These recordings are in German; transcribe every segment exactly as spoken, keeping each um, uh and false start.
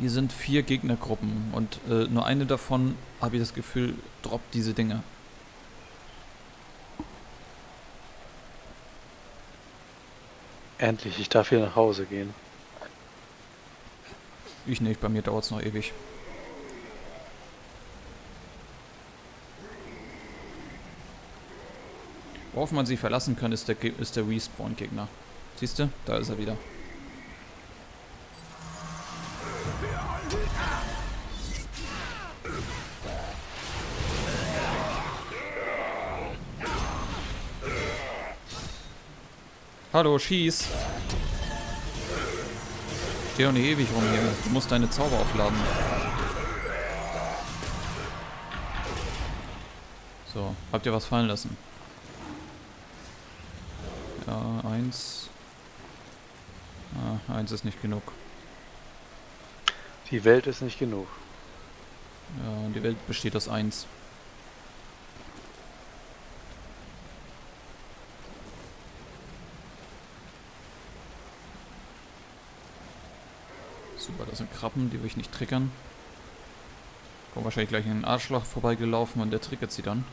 Hier sind vier Gegnergruppen und äh, nur eine davon, habe ich das Gefühl, droppt diese Dinger. Endlich, ich darf hier nach Hause gehen. Ich nicht, bei mir dauert es noch ewig. Worauf man sie verlassen kann, ist der, ist der Respawn-Gegner. Siehst du? Da ist er wieder. Hallo, schieß! Steh doch nicht ewig rum hier. Du musst deine Zauber aufladen. So, habt ihr was fallen lassen? Ja, eins. Ah, eins ist nicht genug. Die Welt ist nicht genug. Ja, die Welt besteht aus eins. Super, das sind Krabben, die will ich nicht triggern. Kommt wahrscheinlich gleich in den Arschloch vorbeigelaufen und der triggert sie dann.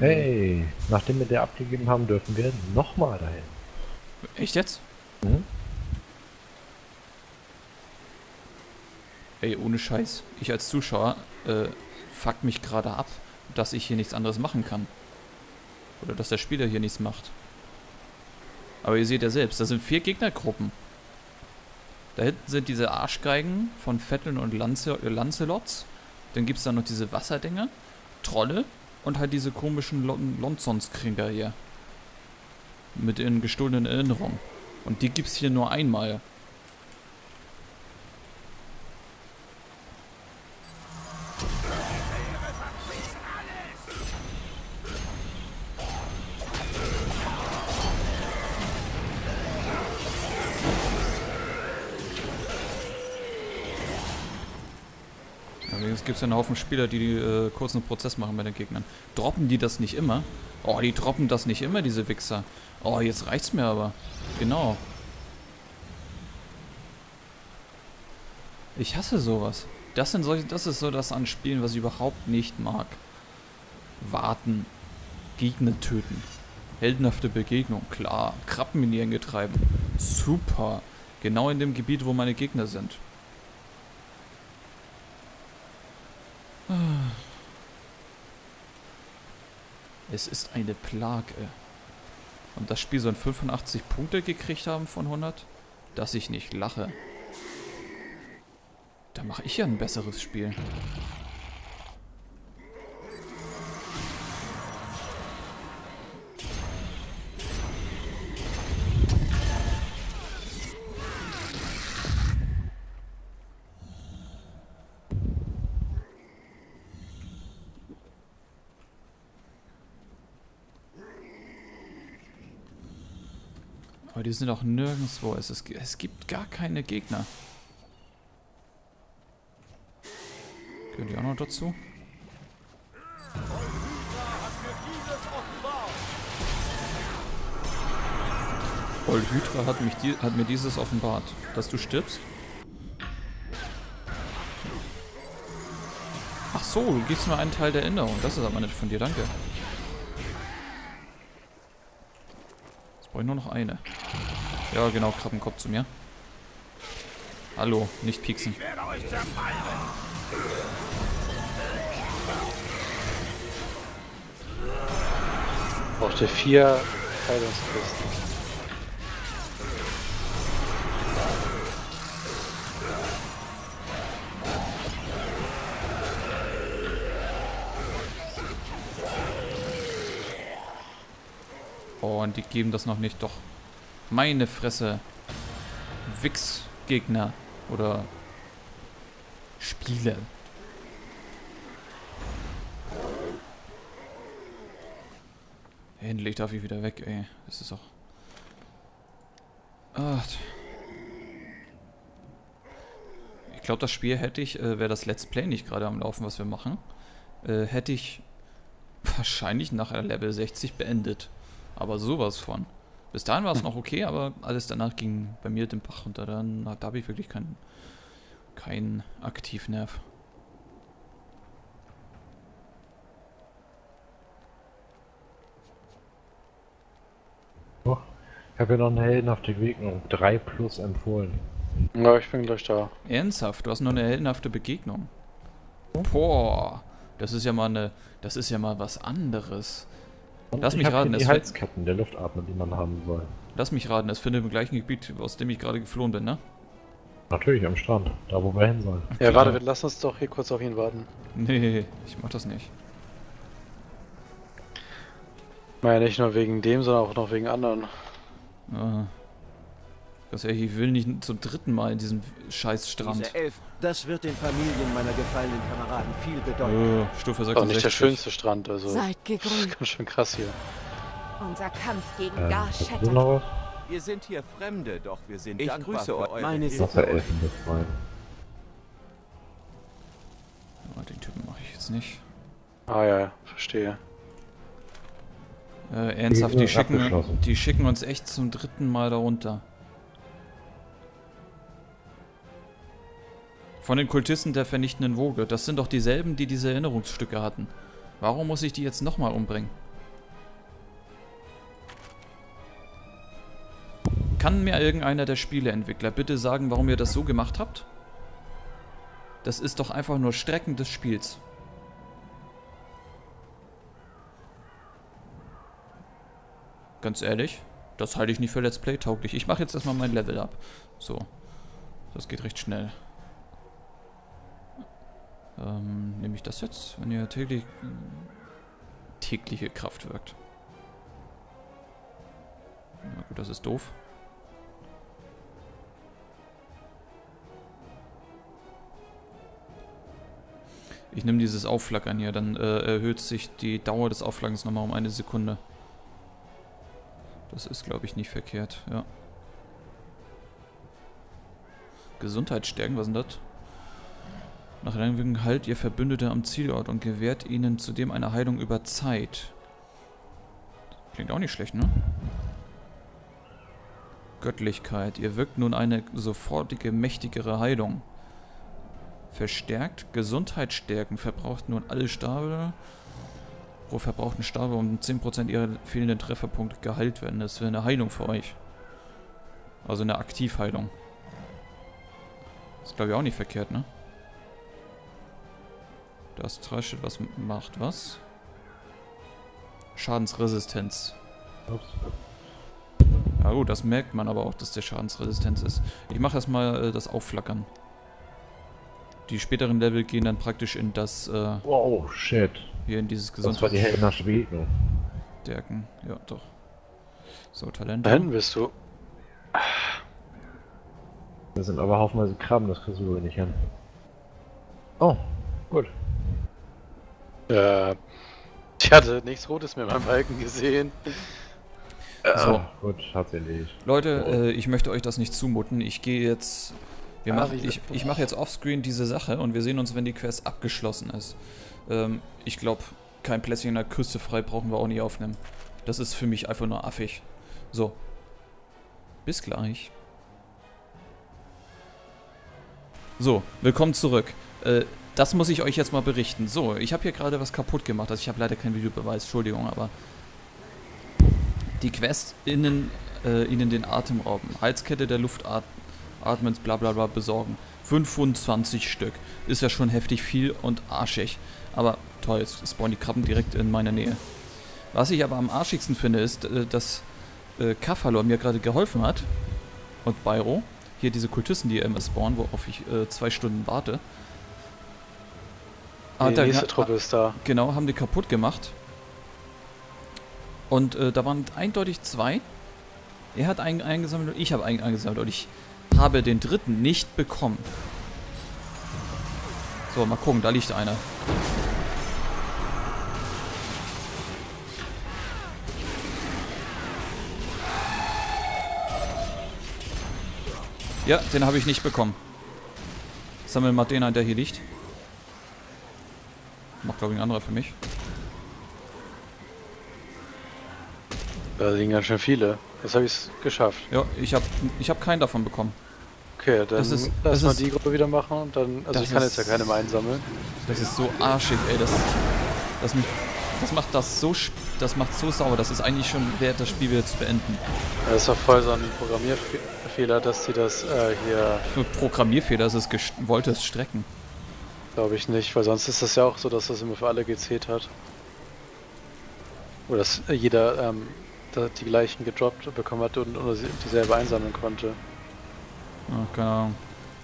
Hey, nachdem wir der abgegeben haben, dürfen wir nochmal dahin. Echt jetzt? Mhm. Ey, ohne Scheiß. Ich als Zuschauer äh, fuck mich gerade ab, dass ich hier nichts anderes machen kann. Oder dass der Spieler hier nichts macht. Aber ihr seht ja selbst, da sind vier Gegnergruppen. Da hinten sind diese Arschgeigen von Vetteln und Lanze Lancelots. Dann gibt es da noch diese Wasserdinger, Trolle. Und halt diese komischen Lonsonskrieger hier. Mit ihren gestohlenen Erinnerungen. Und die gibt's hier nur einmal. Gibt es ja einen Haufen Spieler, die, die äh, kurz einen Prozess machen bei den Gegnern. Droppen die das nicht immer? Oh, die droppen das nicht immer, diese Wichser. Oh, jetzt reicht's mir aber. Genau. Ich hasse sowas. Das sind solche, das ist so das an Spielen, was ich überhaupt nicht mag. Warten. Gegner töten. Heldenhafte Begegnung, klar. Krabbenminieren getreiben. Super. Genau in dem Gebiet, wo meine Gegner sind. Es ist eine Plage. Und das Spiel soll fünfundachtzig Punkte gekriegt haben von hundert, dass ich nicht lache. Da mache ich ja ein besseres Spiel. Aber die sind auch nirgendwo. Es, ist, es gibt gar keine Gegner. Gehören die auch noch dazu? Old Hydra hat, mich die, hat mir dieses offenbart. Dass du stirbst? Ach so, du gibst mir einen Teil der Erinnerung. Das ist aber nett von dir, danke. Jetzt brauche ich nur noch eine. Ja, genau, Krabbenkopf zu mir. Hallo, nicht pieksen. Ich brauchte vier Heilungskisten. Oh, und die geben das noch nicht, doch. Meine Fresse. Wichs-Gegner. Oder Spiele. Endlich darf ich wieder weg, ey. Das ist auch... Ach. Ich glaube, das Spiel hätte ich, äh, wäre das Let's Play nicht gerade am Laufen, was wir machen, äh, hätte ich wahrscheinlich nach Level sechzig beendet. Aber sowas von. Bis dahin war es noch okay, aber alles danach ging bei mir den Bach runter. Dann, da habe ich wirklich keinen, keinen Aktivnerv. Ich habe ja noch einen heldenhaften Begegnung, drei plus empfohlen. Ja, ich bin gleich da. Ernsthaft? Du hast noch eine heldenhafte Begegnung? Boah, das ist ja mal eine, das ist ja mal was anderes. Und Lass mich raten, die Halsketten der Luftatmer, die man haben soll. Lass mich raten, das findet im gleichen Gebiet, aus dem ich gerade geflohen bin, ne? Natürlich, am Strand, da wo wir hin sollen. Ja, klar. Warte, lass uns doch hier kurz auf ihn warten. Nee, ich mach das nicht. Naja, nicht nur wegen dem, sondern auch noch wegen anderen. Ah. Das ehrlich, ich will nicht zum dritten Mal in diesem scheiß Strand. Diese Elf, das wird den Familien meiner gefallenen Kameraden viel bedeuten. Oh, Stufe sechsundsechzig. Auch nicht der schönste Strand, also. Seid gegrüßt. Ganz schön krass hier. Unser Kampf gegen ähm, Gar Shatter. Wir sind hier Fremde, doch wir sind ich dankbar grüße für euch. Meine Elfen befreien. Oh, den Typen mache ich jetzt nicht. Ah ja, verstehe. Äh, ernsthaft, die schicken, die schicken uns echt zum dritten Mal darunter. Von den Kultisten der vernichtenden Woge. Das sind doch dieselben, die diese Erinnerungsstücke hatten. Warum muss ich die jetzt nochmal umbringen? Kann mir irgendeiner der Spieleentwickler bitte sagen, warum ihr das so gemacht habt? Das ist doch einfach nur Strecken des Spiels. Ganz ehrlich, das halte ich nicht für Let's Play tauglich. Ich mache jetzt erstmal mein Level ab. So, das geht recht schnell. Ähm, nehme ich das jetzt, wenn ihr täglich tägliche Kraft wirkt. Na gut, das ist doof. Ich nehme dieses Aufflackern hier, dann äh, erhöht sich die Dauer des Aufflackerns nochmal um eine Sekunde. Das ist, glaube ich, nicht verkehrt, ja. Gesundheit stärken, was ist denn das? Nach langem Halt ihr Verbündete am Zielort und gewährt ihnen zudem eine Heilung über Zeit. Klingt auch nicht schlecht, ne? Göttlichkeit. Ihr wirkt nun eine sofortige, mächtigere Heilung. Verstärkt Gesundheit stärken. Verbraucht nun alle Stabe. Pro verbrauchten Stabe um zehn Prozent ihrer fehlenden Trefferpunkte geheilt werden. Das wäre eine Heilung für euch. Also eine Aktivheilung. Ist, glaube ich, auch nicht verkehrt, ne? Das Astralschild, was macht was? Schadensresistenz. Ups. Ja gut, das merkt man aber auch, dass der Schadensresistenz ist. Ich mache erstmal äh, das Aufflackern. Die späteren Level gehen dann praktisch in das... Äh, wow, shit. Hier in dieses Gesundheit. Das war die Helden Schweden. Stärken, ja doch. So, Talente. Dann bist du... Das sind aber haufenweise Kram, das kriegst du nicht hin. Oh, gut. Äh, ich hatte nichts Rotes mehr in meinem Balken gesehen. Äh, so. Gut, hat's erledigt. Leute, oh. äh, ich möchte euch das nicht zumuten. Ich gehe jetzt... Wir ah, machen, ich ich mache jetzt offscreen diese Sache und wir sehen uns, wenn die Quest abgeschlossen ist. Ähm, ich glaube, kein Plätzchen in der Küste frei brauchen wir auch nicht aufnehmen. Das ist für mich einfach nur affig. So. Bis gleich. So, willkommen zurück. Äh, das muss ich euch jetzt mal berichten. So, ich habe hier gerade was kaputt gemacht. Also ich habe leider keinen Videobeweis, Entschuldigung, aber... Die Quest innen, äh, innen den Atem rauben. Halskette der Luftatmen. Atmens, bla bla bla, besorgen. fünfundzwanzig Stück. Ist ja schon heftig viel und arschig. Aber toll, jetzt spawnen die Krabben direkt in meiner Nähe. Was ich aber am arschigsten finde, ist, dass Kaffalor mir gerade geholfen hat. Und Bayro. Hier diese Kultisten, die immer spawnen, worauf ich äh, zwei Stunden warte. Die hat nächste Truppe ist da. Genau, haben die kaputt gemacht. Und äh, da waren eindeutig zwei. Er hat einen eingesammelt und ich habe einen eingesammelt. Und ich... habe den dritten nicht bekommen. So, mal gucken, da liegt einer. Ja, den habe ich nicht bekommen. Sammeln wir mal den ein, der hier liegt. Macht, glaube ich, ein anderer für mich. Da liegen ganz schön viele. Jetzt habe ich es geschafft. Ja, ich habe ich hab keinen davon bekommen. Okay, dann das ist, lass das mal ist, die Gruppe wieder machen und dann... Also ich kann ist, jetzt ja keine mehr einsammeln. Das ist so arschig, ey. Das, das, mich, das macht das so das macht so sauer. Das ist eigentlich schon wert, das Spiel wieder zu beenden. Das ist doch voll so ein Programmierfehler, dass sie das äh, hier... Für Programmierfehler, das ist wollte es strecken. Glaube ich nicht, weil sonst ist das ja auch so, dass das immer für alle gezählt hat. Oder dass jeder ähm, die gleichen gedroppt bekommen hat und, und dieselbe einsammeln konnte. Ach, keine Ahnung.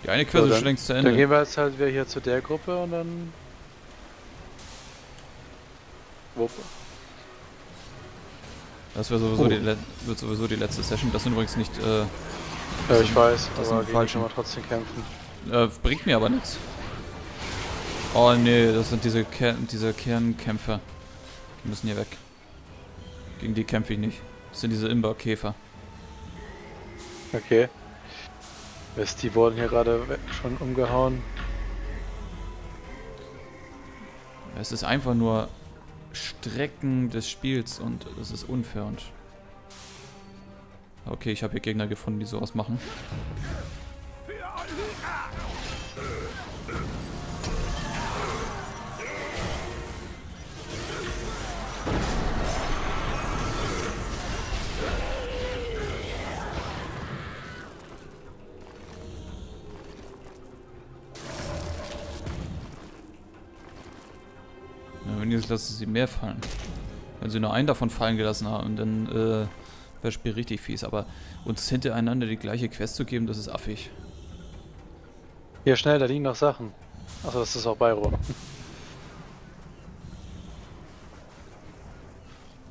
Die eine Quest so, ist schon längst zu Ende. Dann gehen wir jetzt halt wieder hier zu der Gruppe und dann... Wupp. Das wäre sowieso, oh. wird sowieso die letzte Session. Das sind übrigens nicht... Äh, ja, ich weiß, das aber gegen schon mal trotzdem kämpfen. Äh, bringt mir aber nichts. Oh nee, das sind diese, Ker diese Kernkämpfer. Die müssen hier weg. Gegen die kämpfe ich nicht. Das sind diese Imberkäfer. Okay. Die wurden hier gerade schon umgehauen. Es ist einfach nur Strecken des Spiels und es ist unfair und... Okay, ich habe hier Gegner gefunden, die sowas machen. Jetzt lassen sie mehr fallen. Wenn sie nur einen davon fallen gelassen haben, dann äh, wäre das Spiel richtig fies. Aber uns hintereinander die gleiche Quest zu geben, das ist affig. Hier schnell, da liegen noch Sachen. Achso, das ist auch Bayro.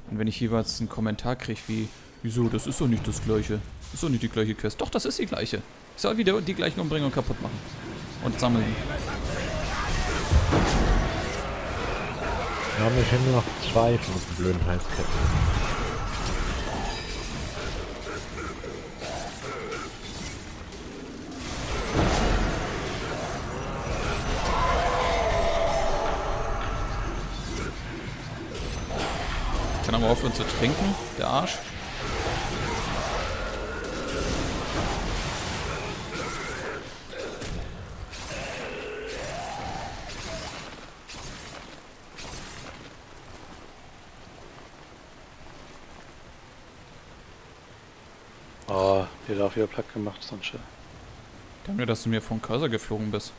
Und wenn ich jeweils einen Kommentar kriege wie, wieso, das ist doch nicht das gleiche. Das ist doch nicht die gleiche Quest. Doch, das ist die gleiche. Ich soll wieder die gleichen umbringen und kaputt machen. Und sammeln. Wir haben hier nur noch zwei von diesen blöden Heizketten. Kann er mal aufhören zu trinken, der Arsch? Auch wieder platt gemacht, so ein Shit. Danke, dass du mir vom Cursor geflogen bist.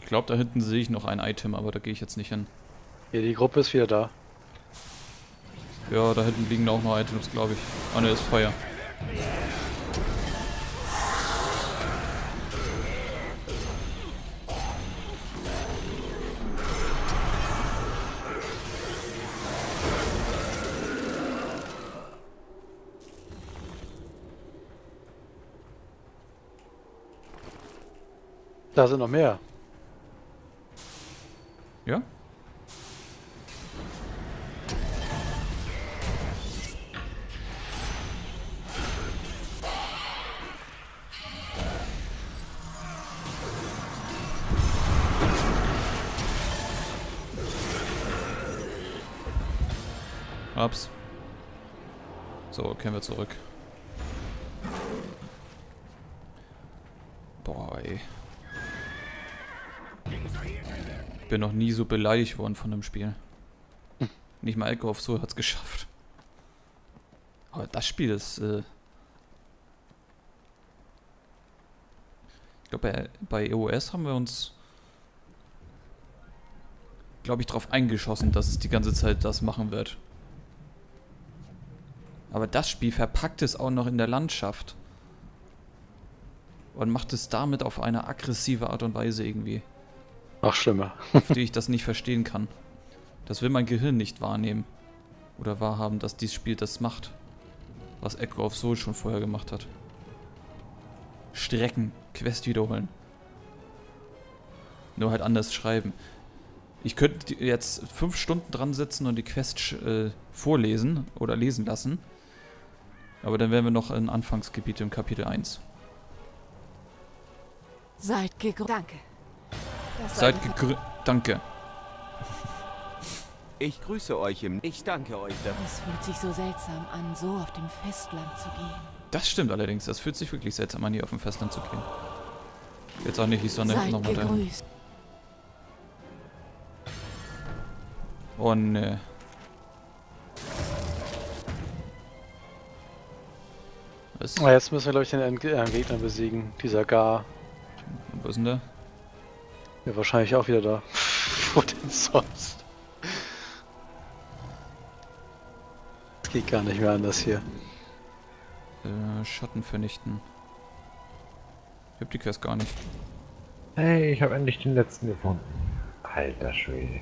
Ich glaube, da hinten sehe ich noch ein Item, aber da gehe ich jetzt nicht hin. Ja, die Gruppe ist wieder da. Ja, da hinten liegen auch noch Items, glaube ich. Ah ne, ist Feuer. Da sind noch mehr. Ja? Ups. So, kehren wir zurück. Boah, ey. Ich bin noch nie so beleidigt worden von dem Spiel. Hm. Nicht mal Echo of Soul hat es geschafft. Aber das Spiel ist... Äh ich glaube, bei, bei E O S haben wir uns... glaube ich, drauf eingeschossen, dass es die ganze Zeit das machen wird. Aber das Spiel verpackt es auch noch in der Landschaft. Und macht es damit auf eine aggressive Art und Weise irgendwie. Noch schlimmer. Auf die ich das nicht verstehen kann. Das will mein Gehirn nicht wahrnehmen. Oder wahrhaben, dass dieses Spiel das macht. Was Echo of Soul schon vorher gemacht hat. Strecken, Quest wiederholen. Nur halt anders schreiben. Ich könnte jetzt fünf Stunden dran sitzen und die Quest äh, vorlesen oder lesen lassen. Aber dann wären wir noch in Anfangsgebiet im Kapitel eins. Seid gegrüßt. Danke. Das Seid gegrüßt. Danke. Ich grüße euch im... Ich danke euch dafür. Es fühlt sich so seltsam an, so auf dem Festland zu gehen. Das stimmt allerdings. Das fühlt sich wirklich seltsam an, hier auf dem Festland zu gehen. Jetzt auch nicht die Sonne nochmal dahin. Oh, ne. Was? Oh, jetzt müssen wir, glaube ich, den äh, Gegner besiegen. Dieser Gar. Wo ist denn der? Ja, wahrscheinlich auch wieder da. Wo denn sonst? Geht gar nicht mehr anders hier. Äh, Schatten vernichten. Ich hab die Quest gar nicht. Hey, ich habe endlich den letzten gefunden. Alter Schwede.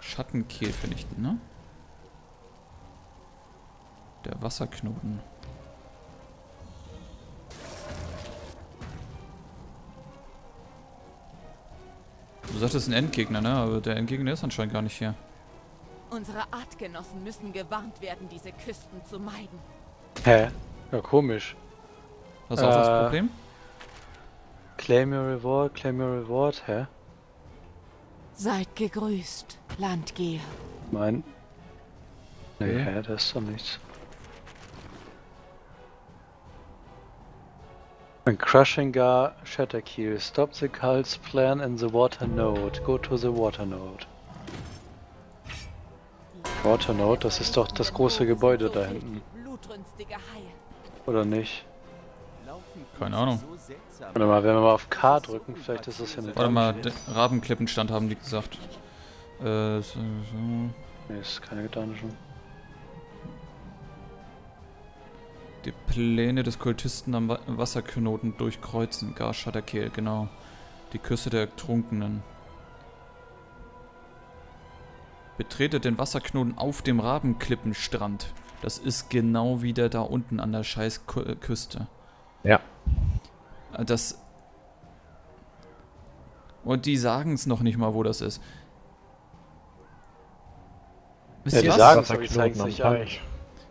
Shatter Keel vernichten, ne? Der Wasserknoten. Du sagtest ein Endgegner, ne? Aber der Endgegner ist anscheinend gar nicht hier. Unsere Artgenossen müssen gewarnt werden, diese Küsten zu meiden. Hä? Ja, komisch. Hast du auch äh, das Problem? Claim your reward, claim your reward, hä? Seid gegrüßt, Landgeher. Nein. Nee, hä, das ist doch nichts. When crushing Gar, Shatter Keel. Stop the Kult's plan in the water node. Go to the water node. Waternote, das ist doch das große Gebäude da hinten. Oder nicht? Keine Ahnung. Warte mal, wenn wir mal auf K drücken, vielleicht ist das hier eine... Warte mal, Ravenklippenstand haben die gesagt. Äh, so... Ne, ist keine Dungeon. Die Pläne des Kultisten am Wa Wasserknoten durchkreuzen. Gar Shatter Keel, genau. Die Küsse der Trunkenen. Betretet den Wasserknoten auf dem Rabenklippenstrand. Das ist genau wieder da unten an der Scheißküste. Ja. Das... Und die sagen es noch nicht mal, wo das ist. Wisst ihr was? Ja, die sagen es, aber ich nicht an.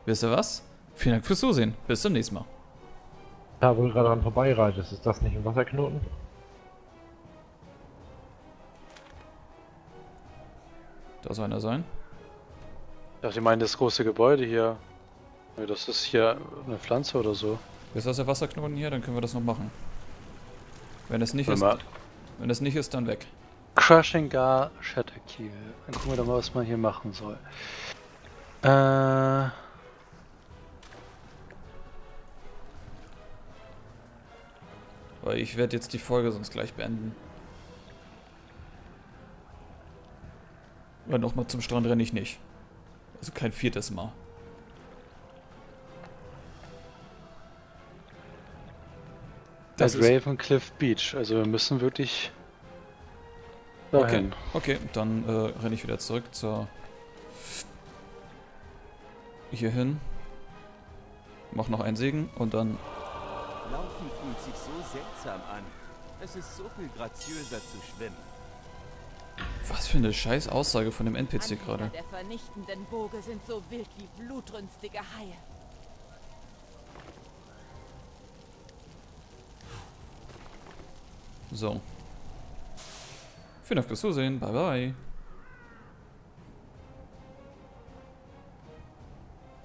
Wisst ihr was? Vielen Dank fürs Zusehen. Bis zum nächsten Mal. Da, wo du gerade dran vorbeireitest, ist das nicht ein Wasserknoten? Da soll einer sein. Ich dachte, ich meine das große Gebäude hier. Das ist hier eine Pflanze oder so. Ist das der Wasserknoten hier? Dann können wir das noch machen. Wenn das nicht ist, wenn das nicht ist, dann weg. Crushing Gar, Shatter Keel. Dann gucken wir doch mal, was man hier machen soll. Äh... Weil ich werde jetzt die Folge sonst gleich beenden. Weil nochmal zum Strand renne ich nicht. Also kein viertes Mal. Das, das ist Ravencliff Beach. Also wir müssen wirklich dahin. Okay, okay, dann äh, renne ich wieder zurück zur... hier hin. Mach noch einen Segen und dann... Laufen fühlt sich so seltsam an. Es ist so viel graziöser zu schwimmen. Was für eine scheiß Aussage von dem N P C gerade. Der vernichtenden Bogen sind so wild wie blutrünstige Haie. So. Vielen Dank fürs Zusehen. Bye bye.